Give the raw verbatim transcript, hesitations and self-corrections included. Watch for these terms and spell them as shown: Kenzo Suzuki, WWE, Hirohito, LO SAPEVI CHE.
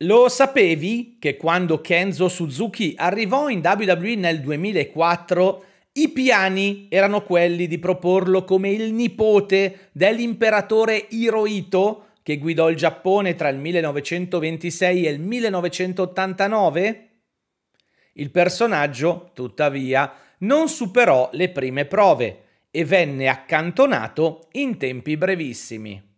Lo sapevi che quando Kenzo Suzuki arrivò in WWE nel duemilaquattro, i piani erano quelli di proporlo come il nipote dell'imperatore Hirohito, che guidò il Giappone tra il millenovecentoventisei e il millenovecentottantanove? Il personaggio, tuttavia, non superò le prime prove e venne accantonato in tempi brevissimi.